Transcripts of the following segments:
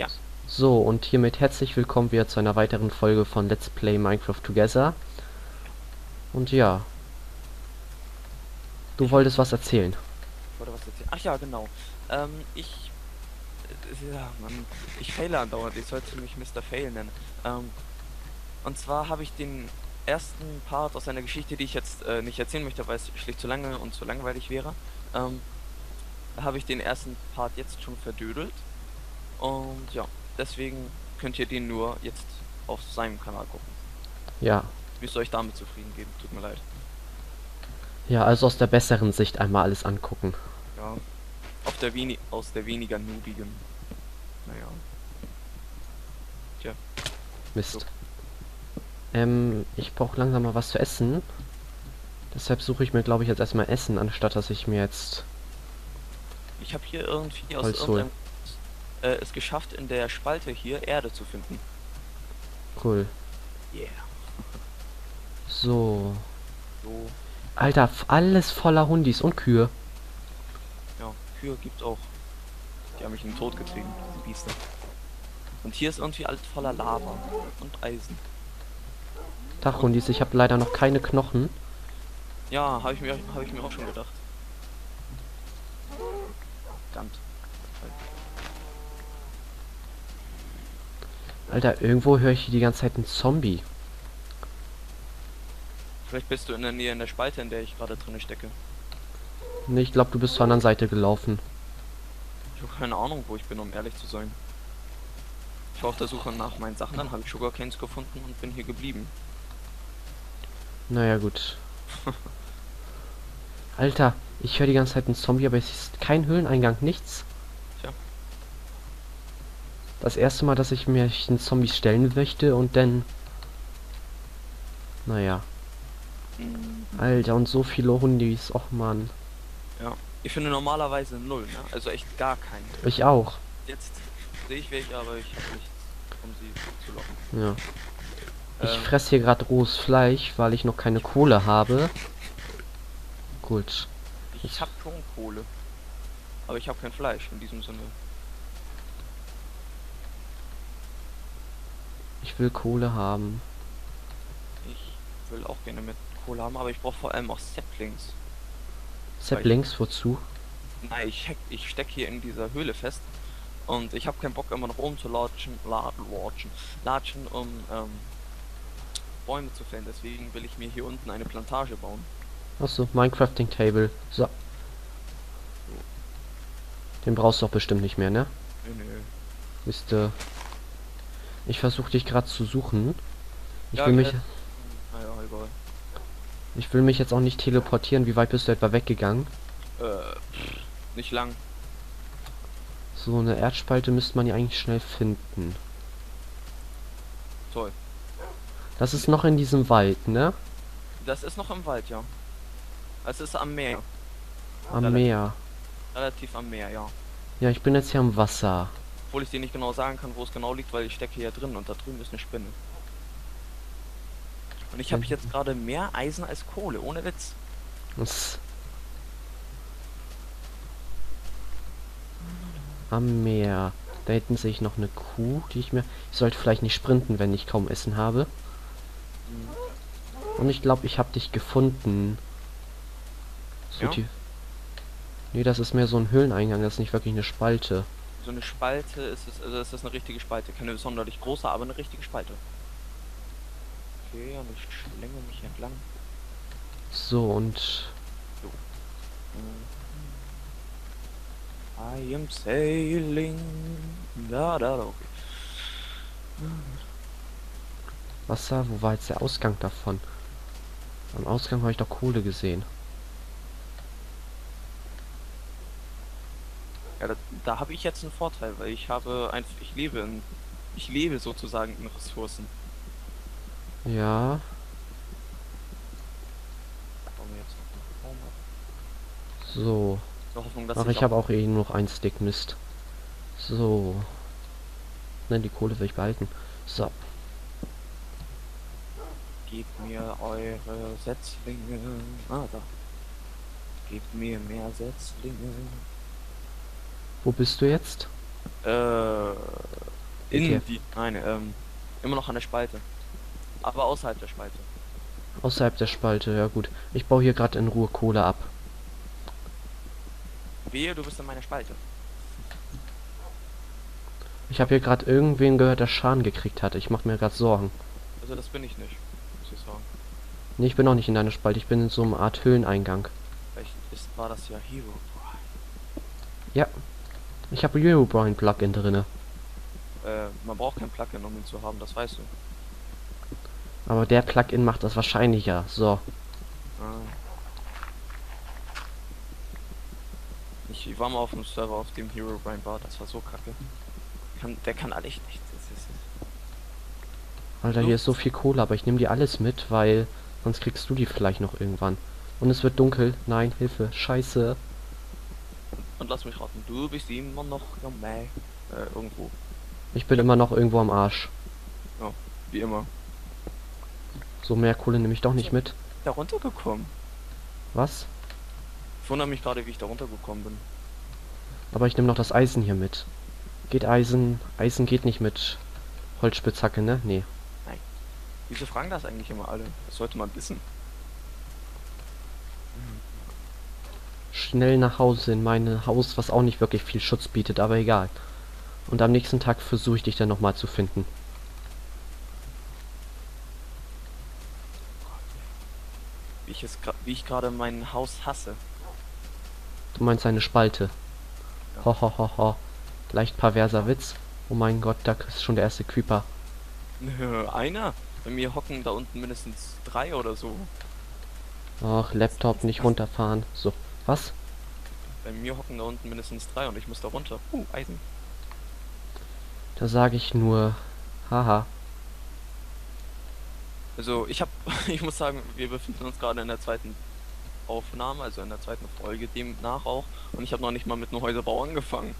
Ja. So, und hiermit herzlich willkommen wieder zu einer weiteren Folge von Let's Play Minecraft Together. Und ja. Du wolltest was erzählen. Ich wollte was erzählen. Ach ja, genau. Ich faile andauernd. Ich sollte mich Mr. Fail nennen. Und zwar habe ich den ersten Part aus einer Geschichte, die ich jetzt nicht erzählen möchte, weil es schlicht zu lange und zu langweilig wäre, habe ich den ersten Part jetzt schon verdödelt. Und ja, deswegen könnt ihr den nur jetzt auf seinem Kanal gucken. Ja. Müsst ihr euch damit zufrieden geben, tut mir leid. Ja, also aus der besseren Sicht einmal alles angucken. Ja, aus der weniger noobigen. Naja. Tja. Mist. So. Ich brauche langsam mal was zu essen. Deshalb suche ich mir, glaube ich, jetzt erstmal Essen, anstatt dass ich mir jetzt... Ich habe hier irgendwie aus irgendeinem... es geschafft, in der Spalte hier Erde zu finden. Cool. Yeah. So. So. Alter, alles voller Hundis und Kühe. Ja, Kühe gibt's auch. Die haben mich in den Tod getrieben, diese Biester. Und hier ist irgendwie alles voller Lava und Eisen. Tag, Hundis, ich habe leider noch keine Knochen. Ja, hab ich mir auch schon gedacht. Verdammt. Alter, irgendwo höre ich hier die ganze Zeit einen Zombie. Vielleicht bist du in der Nähe in der Spalte, in der ich gerade drin stecke. Nee, ich glaube, du bist zur anderen Seite gelaufen. Ich habe keine Ahnung, wo ich bin, um ehrlich zu sein. Ich war auf der Suche nach meinen Sachen, dann habe ich Sugarcanes gefunden und bin hier geblieben. Naja, gut. Alter, ich höre die ganze Zeit einen Zombie, aber es ist kein Höhleneingang, nichts. Tja. Das erste Mal, dass ich mir einen Zombie stellen möchte und dann... Naja. Alter, und so viele Hundis, och man. Ja, ich finde normalerweise null, ne? Also echt gar keinen. Ich auch. Jetzt sehe ich welche, aber ich habe nichts, um sie zu locken. Ja. Ich fresse hier gerade rohes Fleisch, weil ich noch keine Kohle habe. Gut. Ich habe schon Kohle. Aber ich habe kein Fleisch in diesem Sinne. Ich will Kohle haben. Ich will auch gerne mit Kohle haben, aber ich brauche vor allem auch Saplings. Saplings, wozu? Nein, ich stecke hier in dieser Höhle fest und ich habe keinen Bock, immer nach oben zu latschen, um Bäume zu fällen. Deswegen will ich mir hier unten eine Plantage bauen. Achso, Minecrafting Table. So. Den brauchst du doch bestimmt nicht mehr, ne? Nö. Ist ich versuche dich gerade zu suchen. Ich will mich jetzt auch nicht teleportieren. Wie weit bist du etwa weggegangen? Nicht lang. So eine Erdspalte müsste man ja eigentlich schnell finden. Toll. Das ist noch in diesem Wald, ne? Das ist noch im Wald, ja. Es ist am Meer. Relativ am Meer, ja. Ja, ich bin jetzt hier am Wasser. Obwohl ich dir nicht genau sagen kann, wo es genau liegt, weil ich stecke hier drin und da drüben ist eine Spinne. Und ich habe jetzt gerade mehr Eisen als Kohle, ohne Witz. Was? Am Meer. Da hinten sehe ich noch eine Kuh, die ich mir... Ich sollte vielleicht nicht sprinten, wenn ich kaum Essen habe. Und ich glaube, ich habe dich gefunden. So ja. Nee, das ist mehr so ein Höhleneingang, das ist nicht wirklich eine Spalte. So eine Spalte ist es, also ist das eine richtige Spalte. Keine sonderlich große, aber eine richtige Spalte. Okay, und ich schlänge mich entlang. So und. So. I am sailing. Okay. Wasser, wo war jetzt der Ausgang davon? Am Ausgang habe ich doch Kohle gesehen. Ja, da habe ich jetzt einen Vorteil, weil ich habe einfach, ich lebe sozusagen in Ressourcen. Ja. So. Ach, ich habe auch eh noch ein Stick Mist. So. Nein, die Kohle will ich behalten. So. Gebt mir eure Setzlinge. Ah, da. Gebt mir mehr Setzlinge. Wo bist du jetzt? Immer noch an der Spalte. Aber außerhalb der Spalte. Außerhalb der Spalte, ja gut. Ich baue hier gerade in Ruhe Kohle ab. Wehe, du bist in meiner Spalte. Ich habe hier gerade irgendwen gehört, der Schaden gekriegt hat. Ich mache mir gerade Sorgen. Also das bin ich nicht, muss ich sagen. Nee, ich bin auch nicht in deiner Spalte. Ich bin in so einer Art Höhleneingang. Vielleicht war das ja Hero Brian. Ja. Ich habe Hero Brian Plugin drinne. Man braucht kein Plugin, um ihn zu haben, das weißt du. Aber der Plugin macht das wahrscheinlicher. So. Ich war mal auf dem Server, auf dem Hero Brian war. Das war so kacke. Der kann alle echt nichts. Alter, hier ist so viel Kohle, aber ich nehme dir alles mit, weil sonst kriegst du die vielleicht noch irgendwann. Und es wird dunkel. Nein, Hilfe. Scheiße. Und lass mich raten, du bist immer noch irgendwo. Ich bin immer noch irgendwo am Arsch. Ja, wie immer. So, mehr Kohle nehme ich doch nicht mit. Da runtergekommen. Was? Ich wundere mich gerade, wie ich da runtergekommen bin. Aber ich nehme noch das Eisen hier mit. Geht Eisen? Eisen geht nicht mit Holzspitzhacke, ne? Nee. Nein. Wieso fragen das eigentlich immer alle? Das sollte man wissen. Schnell nach Hause in mein Haus, was auch nicht wirklich viel Schutz bietet, aber egal. Und am nächsten Tag versuche ich dich dann nochmal zu finden. Wie ich gerade mein Haus hasse. Du meinst eine Spalte. Ja. Ho, ho, ho, ho. Leicht perverser Witz. Oh mein Gott, da ist schon der erste Creeper. Nö, einer? Bei mir hocken da unten mindestens 3 oder so. Ach, Laptop nicht runterfahren. So, was? Bei mir hocken da unten mindestens 3 und ich muss da runter. Eisen. Da sage ich nur, haha. Also ich muss sagen, wir befinden uns gerade in der zweiten Aufnahme, also in der zweiten Folge demnach auch. Und ich habe noch nicht mal mit einem Häuserbau angefangen.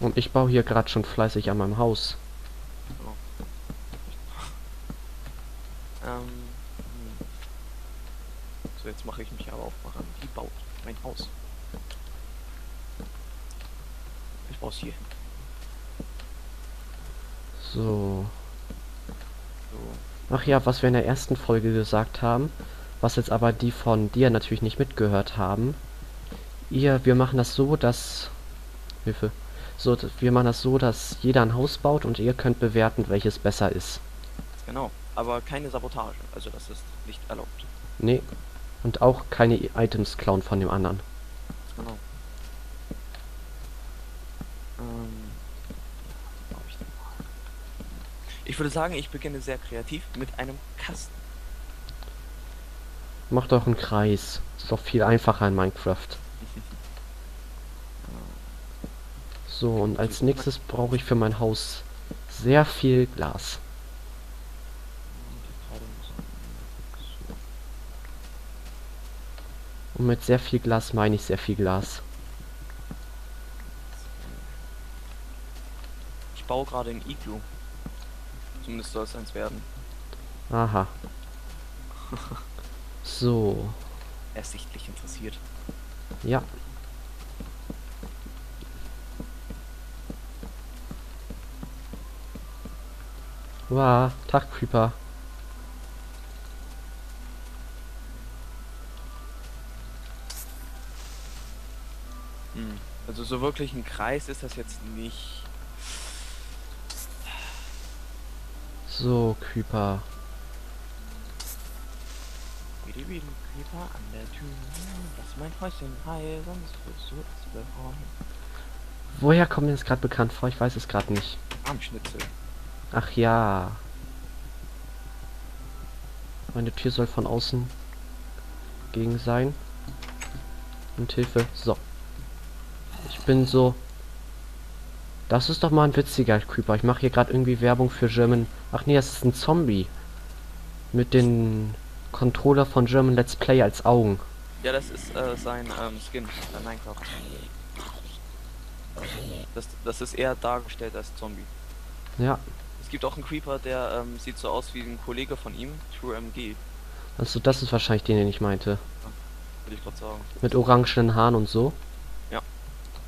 Und ich baue hier gerade schon fleißig an meinem Haus. So, jetzt mache ich mich aber auch mal an. Ich baue mein Haus. Ich baue es hier hin. So. Ach ja, was wir in der ersten Folge gesagt haben, was jetzt aber die von dir natürlich nicht mitgehört haben. Wir machen das so, dass... Hilfe. So, wir machen das so, dass jeder ein Haus baut und ihr könnt bewerten, welches besser ist. Genau, aber keine Sabotage, also das ist nicht erlaubt. Nee, und auch keine Items klauen von dem anderen. Genau. Ich würde sagen, ich beginne sehr kreativ mit einem Kasten. Mach doch einen Kreis, ist doch viel einfacher in Minecraft. So, und als nächstes brauche ich für mein Haus sehr viel Glas. Und mit sehr viel Glas meine ich sehr viel Glas. Ich baue gerade ein Iglu. Zumindest soll es eins werden. Aha. So. Er ist sichtlich interessiert. Ja. Wow, Tag Creeper. Also so wirklich ein Kreis ist das jetzt nicht. So, Creeper. Creeper an der Tür. Das ist mein Häuschen. Hi, sonst wirst du es bekommen. Woher kommt mir das gerade bekannt vor? Ich weiß es gerade nicht. Armschnitzel. Ach ja. Meine Tür soll von außen gegen sein. Und Hilfe. So. Ich bin so... Das ist doch mal ein witziger Creeper. Ich mache hier gerade irgendwie Werbung für German... Ach nee, das ist ein Zombie. Mit den Controller von German Let's Play als Augen. Ja, das ist sein Skin. Sein Minecraft. Das ist eher dargestellt als Zombie. Ja. Es gibt auch einen Creeper, der sieht so aus wie ein Kollege von ihm, TrueMG. Also das ist wahrscheinlich den ich meinte. Ja, würde ich gerade sagen. Mit orangenen Haaren und so. Ja.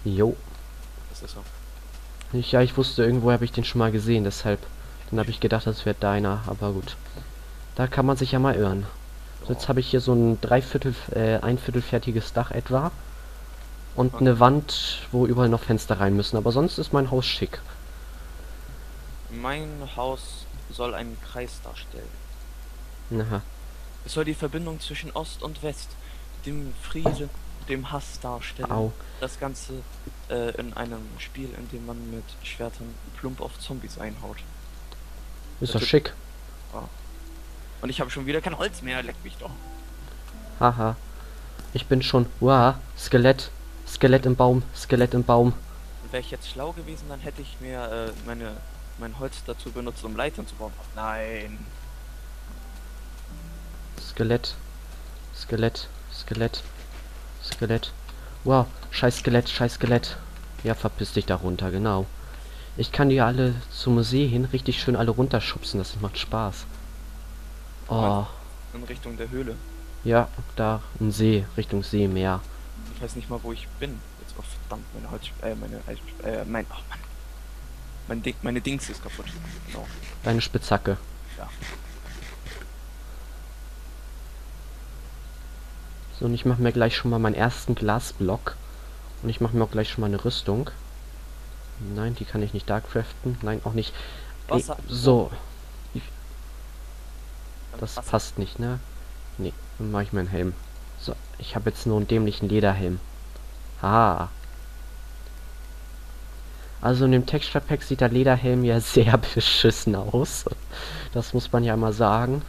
Jo. Das ist so. Ja, ich wusste, irgendwo habe ich den schon mal gesehen, deshalb. Dann habe ich gedacht, das wäre deiner, aber gut. Da kann man sich ja mal irren. So, jetzt habe ich hier so ein ein Viertel fertiges Dach etwa. Und eine Wand, wo überall noch Fenster rein müssen. Aber sonst ist mein Haus schick. Mein Haus soll einen Kreis darstellen. Aha. Es soll die Verbindung zwischen Ost und West, dem Frieden, dem Hass darstellen. Au. Das Ganze in einem Spiel, in dem man mit Schwertern plump auf Zombies einhaut. Ist doch schick. Oh. Und ich habe schon wieder kein Holz mehr, leck mich doch. Haha. Ich bin schon. Wow, Skelett. Skelett im Baum. Skelett im Baum. Wäre ich jetzt schlau gewesen, dann hätte ich mir mein Holz dazu benutzt, um Leitern zu bauen. Nein. Skelett. Skelett. Skelett. Skelett. Wow, scheiß Skelett, scheiß Skelett. Ja, verpiss dich da runter, genau. Ich kann die alle zum Museum hin richtig schön alle runterschubsen, das macht Spaß. Oh. In Richtung der Höhle. Ja, da ein See, Richtung Seemeer. Ich weiß nicht mal, wo ich bin. Jetzt oh, verdammt, meine Holz... meine Dings ist kaputt. Genau. Deine Spitzhacke. Ja. So, und ich mache mir gleich schon mal meinen ersten Glasblock. Und ich mache mir auch gleich schon mal eine Rüstung. Nein, die kann ich nicht da craften. Nein, auch nicht. Ey, so. Das passt nicht, ne? Nee, dann mache ich meinen Helm. So, ich habe jetzt nur einen dämlichen Lederhelm. Ah. Also in dem Texture Pack sieht der Lederhelm ja sehr beschissen aus. Das muss man ja mal sagen.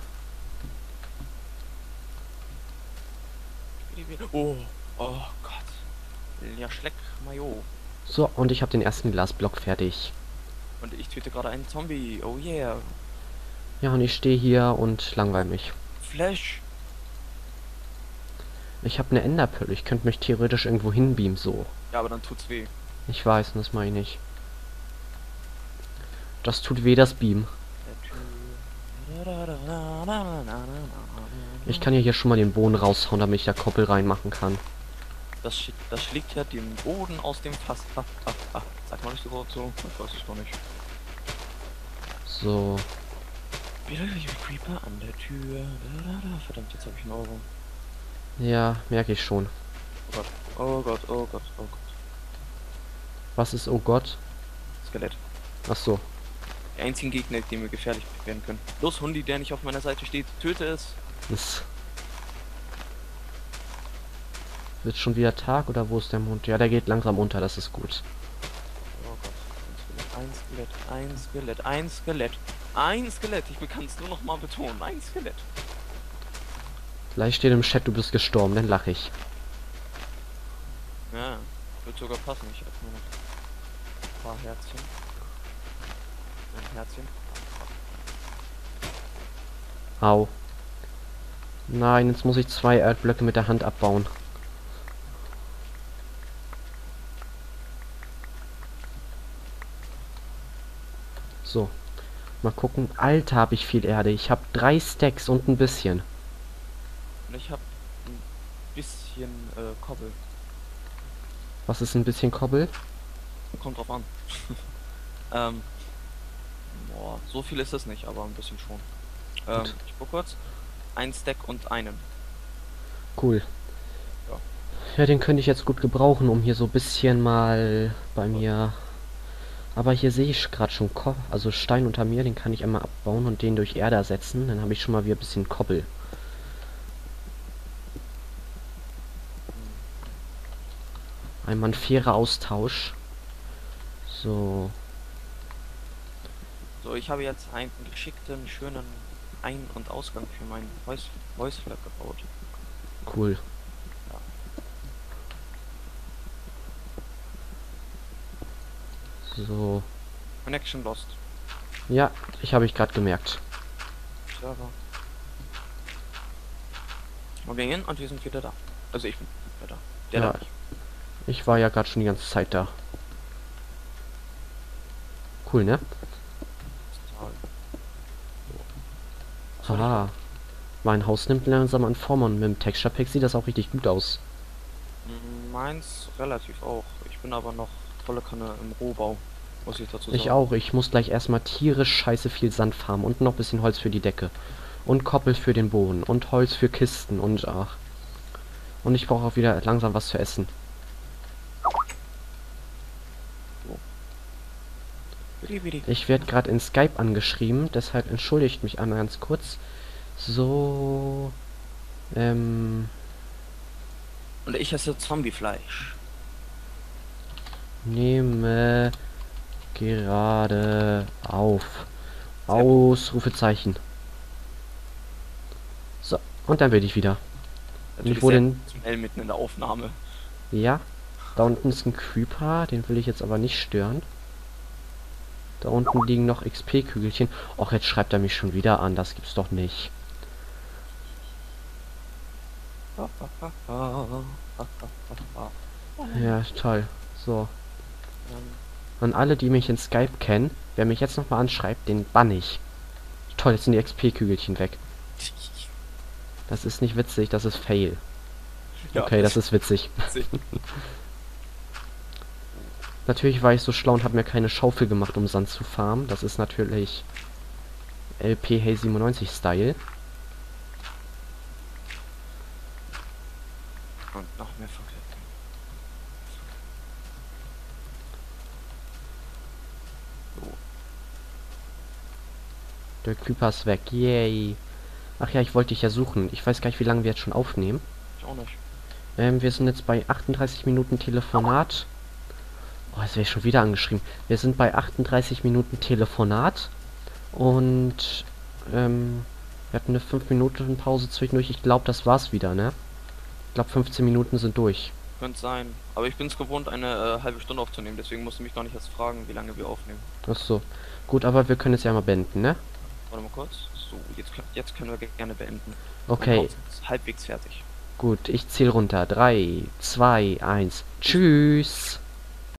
Oh, oh Gott. Ja, schleck, Mayo. So, und ich habe den ersten Glasblock fertig. Und ich töte gerade einen Zombie. Oh yeah. Ja, und ich stehe hier und langweile mich. Flash. Ich habe eine Enderpearl. Ich könnte mich theoretisch irgendwo hinbeamen, so. Ja, aber dann tut's weh. Ich weiß, das meine ich. Das tut weh, das Beam. Ich kann ja hier schon mal den Boden raushauen, damit ich da Koppel reinmachen kann. Das schlägt ja den Boden aus dem Fass. Sagt man nicht überhaupt so? Ich weiß es doch nicht. So. Creeper an der Tür. Verdammt, jetzt habe ich einen Euro. Ja, merke ich schon. Oh Gott, oh Gott, oh Gott, oh Gott. Was ist oh Gott? Skelett. Ach so. Der einzige Gegner, dem wir gefährlich werden können. Los, Hundi, der nicht auf meiner Seite steht, töte es. Das wird schon wieder Tag, oder wo ist der Mond? Ja, der geht langsam unter, das ist gut. Oh Gott, ein Skelett, ein Skelett, ein Skelett. Ein Skelett, ich kann es nur noch mal betonen. Ein Skelett. Gleich steht im Chat, du bist gestorben, dann lache ich. Ja, wird sogar passen. Ich habe nur noch ein paar Herzchen. Ein Herzchen. Au. Nein, jetzt muss ich 2 Erdblöcke mit der Hand abbauen. So. Mal gucken. Alter, habe ich viel Erde. Ich habe 3 Stacks und ein bisschen. Und ich habe ein bisschen Kobbel. Was ist ein bisschen Kobbel? Kommt drauf an. Boah, so viel ist es nicht, aber ein bisschen schon. Ich guck kurz. 1 Stack und einen. Cool. Ja, ja, den könnte ich jetzt gut gebrauchen, um hier so ein bisschen mal bei mir... Aber hier sehe ich gerade schon Stein unter mir, den kann ich einmal abbauen und den durch Erde ersetzen. Dann habe ich schon mal wieder ein bisschen Koppel. Einmal ein fairer Austausch. So. So, ich habe jetzt einen geschickten, schönen Ein- und Ausgang für meinen Häusler gebaut. Cool. So. Connection lost. Ja, ich habe ich gerade gemerkt. Server. Und wir gehen und wir sind wieder da. Also ich bin wieder da. Der ja, da. Ich war ja gerade schon die ganze Zeit da. Cool, ne? Aha. Mein Haus nimmt langsam an Form und mit dem Texture Pack sieht das auch richtig gut aus. Meins relativ auch. Ich bin aber noch volle Kanne im Rohbau. muss ich dazu sagen. Ich auch. Ich muss gleich erstmal tierisch scheiße viel Sand farmen und noch ein bisschen Holz für die Decke. Und Koppel für den Boden. Und Holz für Kisten. Und ach. Und ich brauche auch wieder langsam was zu essen. Ich werde gerade in Skype angeschrieben, deshalb entschuldigt mich einmal ganz kurz. So. Und ich esse Zombiefleisch. Nehme gerade auf. Ausrufezeichen. So, und dann werde ich wieder. Natürlich ich wurde schnell mitten in der Aufnahme. Ja. Da unten ist ein Creeper, den will ich jetzt aber nicht stören. Da unten liegen noch XP-Kügelchen. Och, jetzt schreibt er mich schon wieder an. Das gibt's doch nicht. Ja, toll. So. Und alle, die mich in Skype kennen, wer mich jetzt nochmal anschreibt, den bann ich. Toll, jetzt sind die XP-Kügelchen weg. Das ist nicht witzig, das ist fail. Okay, das ist witzig. Natürlich war ich so schlau und habe mir keine Schaufel gemacht, um Sand zu farmen. Das ist natürlich LP Hey 97 Style. Und noch mehr Fackeln. So. Der Creeper ist weg. Yay. Ach ja, ich wollte dich ja suchen. Ich weiß gar nicht, wie lange wir jetzt schon aufnehmen. Ich auch nicht. Wir sind jetzt bei 38 Minuten Telefonat. Oh, jetzt wäre ich schon wieder angeschrieben. Wir sind bei 38 Minuten Telefonat und wir hatten eine 5-Minuten Pause zwischendurch. Ich glaube, das war's wieder, ne? Ich glaube, 15 Minuten sind durch. Könnte sein. Aber ich bin es gewohnt, eine halbe Stunde aufzunehmen. Deswegen musst du mich gar nicht erst fragen, wie lange wir aufnehmen. Ach so. Gut, aber wir können es ja mal beenden, ne? Warte mal kurz. So, jetzt können wir gerne beenden. Okay. Halbwegs fertig. Gut, ich zähle runter. 3, 2, 1. Tschüss.